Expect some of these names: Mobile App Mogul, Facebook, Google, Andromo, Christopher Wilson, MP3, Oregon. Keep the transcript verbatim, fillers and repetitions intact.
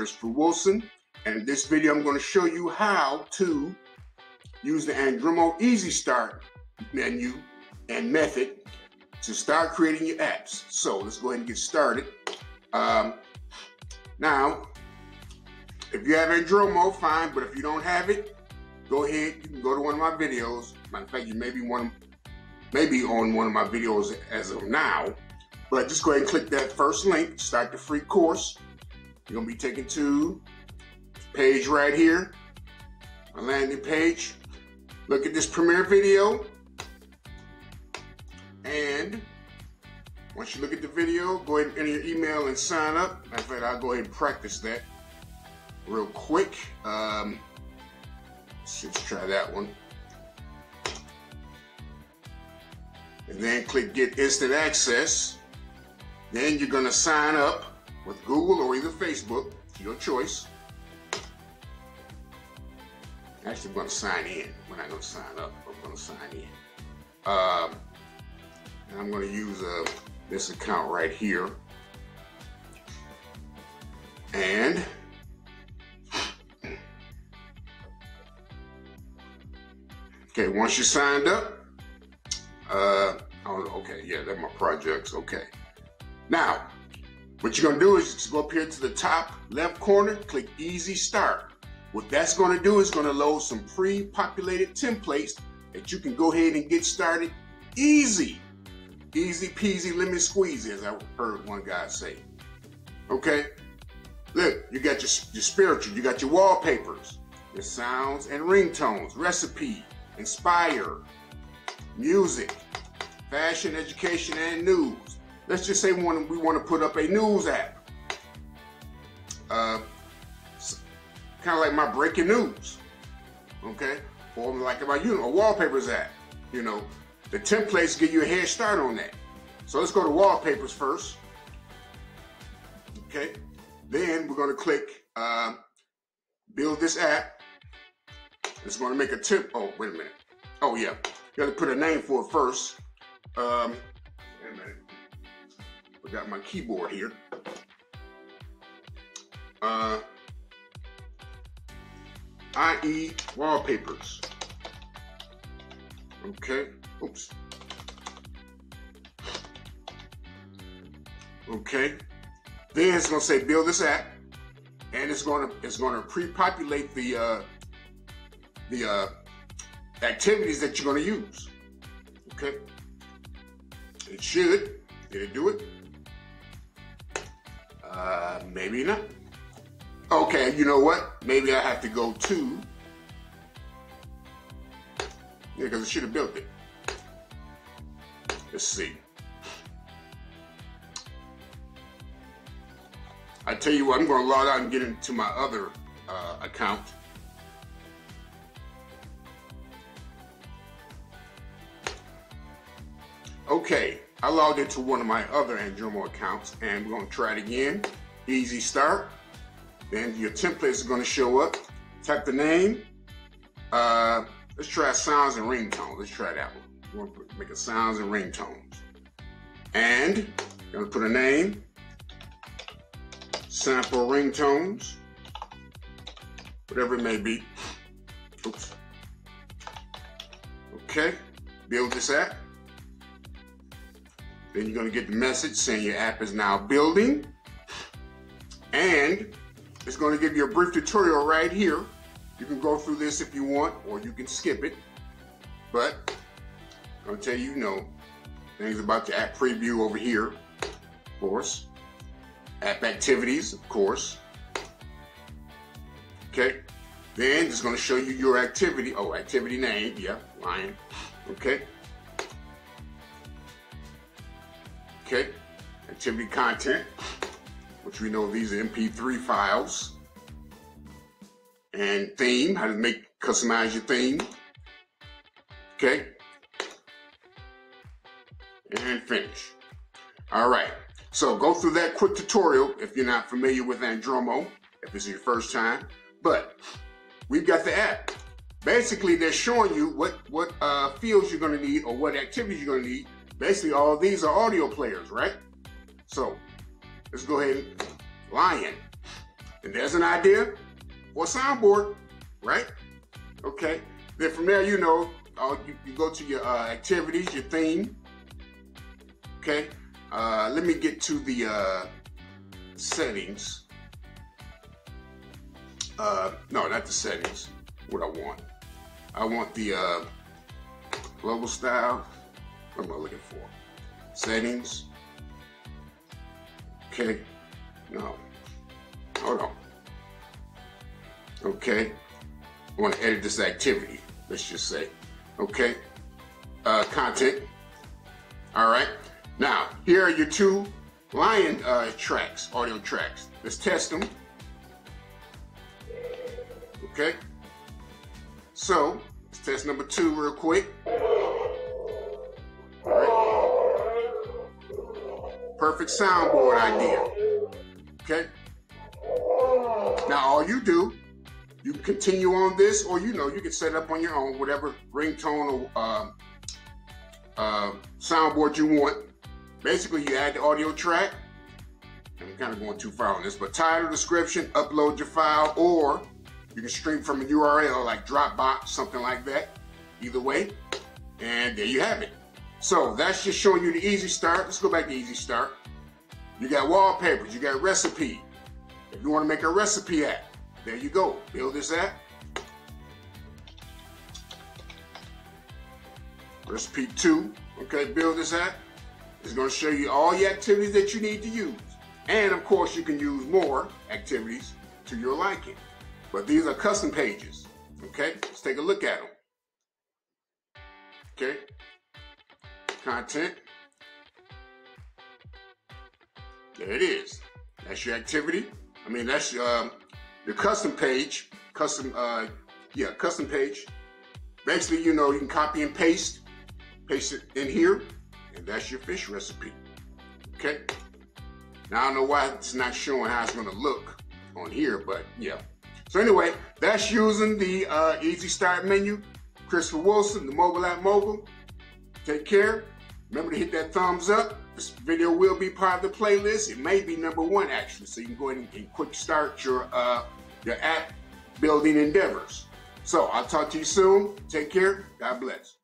Christopher Wilson, and in this video I'm going to show you how to use the Andromo Easy Start menu and method to start creating your apps. So let's go ahead and get started. Um, now, if you have Andromo, fine, but if you don't have it, go ahead, you can go to one of my videos. Matter of fact, you may be, one, maybe on one of my videos as of now, but just go ahead and click that first link, start the free course. You're gonna be taken to a page right here, a landing page. Look at this premiere video, and once you look at the video, go ahead and enter your email and sign up. Matter of fact, I'll go ahead and practice that real quick. Um, let's just try that one. And then click Get Instant Access. Then you're gonna sign up with Google or either Facebook, your choice. Actually, I'm gonna sign in. We're not gonna sign up, I'm gonna sign in. Um, and I'm gonna use uh, this account right here. And okay, once you signed up, uh, oh, okay, yeah, that's my projects, okay. Now, what you're gonna do is just go up here to the top left corner, click Easy Start. What that's gonna do is gonna load some pre-populated templates that you can go ahead and get started easy. Easy peasy lemon squeezy, as I heard one guy say. Okay, look, you got your, your spiritual, you got your wallpapers, your sounds and ringtones, recipe, inspire, music, fashion, education, and news. Let's just say we want to, we want to put up a news app. Uh, kind of like my breaking news, okay? Or like my you know, wallpapers app, you know. The templates give you a head start on that. So let's go to wallpapers first, okay? Then we're gonna click uh, build this app. It's gonna make a tip, oh, wait a minute. Oh yeah, you gotta put a name for it first. Um, wait a minute. Got my keyboard here. Uh, I E wallpapers. Okay. Oops. Okay. Then it's gonna say build this app, and it's gonna it's gonna pre-populate the uh, the uh, activities that you're gonna use. Okay. It should. Did it do it? Uh, maybe not. Okay, you know what? Maybe I have to go to, yeah, because I should have built it. Let's see. I tell you what, I'm going to log out and get into my other uh, account. Okay, I logged into one of my other Andromo accounts, and we're going to try it again. Easy Start. Then your templates are going to show up. Type the name. Uh, let's try sounds and ringtones. Let's try that one. We're going to make a sounds and ringtones. And going to put a name. Sample ringtones. Whatever it may be. Oops. Okay. Build this app. Then you're gonna get the message saying your app is now building. And it's gonna give you a brief tutorial right here. You can go through this if you want, or you can skip it. But I'm gonna tell you, you know, things about the app preview over here, of course. App activities, of course. Okay, then it's gonna show you your activity. Oh, activity name, yeah, lion, okay. Okay, activity content, which we know these are M P three files, and theme, how to make, customize your theme, okay, and finish. All right, so go through that quick tutorial if you're not familiar with Andromo, if this is your first time, but we've got the app. Basically, they're showing you what, what uh, fields you're gonna need or what activities you're gonna need. Basically, all of these are audio players, right? So, let's go ahead and, Lion. And there's an idea or soundboard, right? Okay. Then from there, you know, uh, you, you go to your uh, activities, your theme. Okay. Uh, let me get to the uh, settings. Uh, no, not the settings. What I want. I want the uh, global style. What am I looking for? Settings. Okay. No. Hold on. Okay. I want to edit this activity. Let's just say. Okay. Uh, content. All right. Now, here are your two Lion uh, tracks, audio tracks. Let's test them. Okay. So, let's test number two real quick. All right. Perfect soundboard idea. Okay. Now, all you do, you continue on this, or you know, you can set up on your own, whatever ringtone or uh, uh, soundboard you want. Basically, you add the audio track. I'm kind of going too far on this, but title, description, upload your file, or you can stream from a U R L like Dropbox, something like that. Either way, and there you have it. So that's just showing you the easy start. Let's go back to easy start. You got wallpapers, you got recipe. If you want to make a recipe app, there you go. Build this app. Recipe two. Okay, build this app. It's going to show you all the activities that you need to use. And of course, you can use more activities to your liking. But these are custom pages. Okay, let's take a look at them. Okay, content. There it is. That's your activity. I mean, that's um, your custom page. Custom, uh, yeah, custom page. Basically, you know, you can copy and paste, paste it in here, and that's your fish recipe. Okay. Now I don't know why it's not showing how it's going to look on here, but yeah. So anyway, that's using the uh, Easy Start menu. Christopher Wilson, the Mobile App Mogul. Take care. Remember to hit that thumbs up. This video will be part of the playlist. It may be number one actually, so you can go ahead and, and quick start your uh, your app building endeavors. So I'll talk to you soon. Take care. God bless.